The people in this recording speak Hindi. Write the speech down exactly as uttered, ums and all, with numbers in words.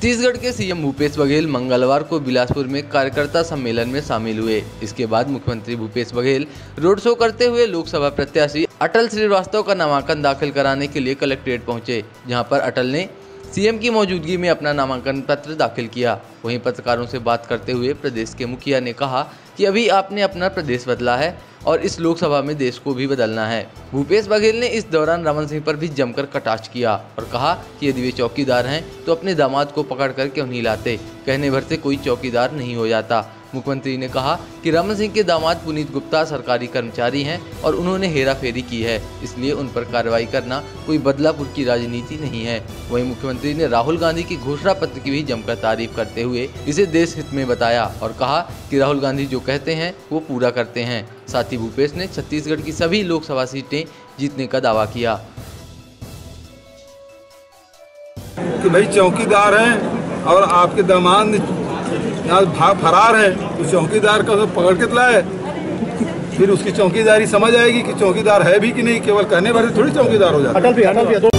छत्तीसगढ़ के सीएम भूपेश बघेल मंगलवार को बिलासपुर में कार्यकर्ता सम्मेलन में शामिल हुए। इसके बाद मुख्यमंत्री भूपेश बघेल रोड शो करते हुए लोकसभा प्रत्याशी अटल श्रीवास्तव का नामांकन दाखिल कराने के लिए कलेक्ट्रेट पहुंचे, जहां पर अटल ने सीएम की मौजूदगी में अपना नामांकन पत्र दाखिल किया। वहीं पत्रकारों से बात करते हुए प्रदेश के मुखिया ने कहा कि अभी आपने अपना प्रदेश बदला है और इस लोकसभा में देश को भी बदलना है। भूपेश बघेल ने इस दौरान रमन सिंह पर भी जमकर कटाक्ष किया और कहा कि यदि वे चौकीदार हैं तो अपने दामाद को पकड़ कर क्यों नहीं लाते, कहने भर से कोई चौकीदार नहीं हो जाता। मुख्यमंत्री ने कहा कि रमन सिंह के दामाद पुनीत गुप्ता सरकारी कर्मचारी हैं और उन्होंने हेराफेरी की है, इसलिए उन पर कार्रवाई करना कोई बदलापुर की राजनीति नहीं है। वहीं मुख्यमंत्री ने राहुल गांधी की घोषणा पत्र की भी जमकर तारीफ करते हुए इसे देश हित में बताया और कहा कि राहुल गांधी जो कहते हैं वो पूरा करते हैं। साथ ही भूपेश ने छत्तीसगढ़ की सभी लोकसभा सीटें जीतने का दावा किया कि भाई चौकीदार हैं और आपके दामाद भाग फरार है, उस चौकीदार का पकड़ के लाए, फिर उसकी चौकीदारी समझ आएगी कि चौकीदार है भी कि नहीं, केवल कहने वाले थोड़ी चौकीदार हो जाता है।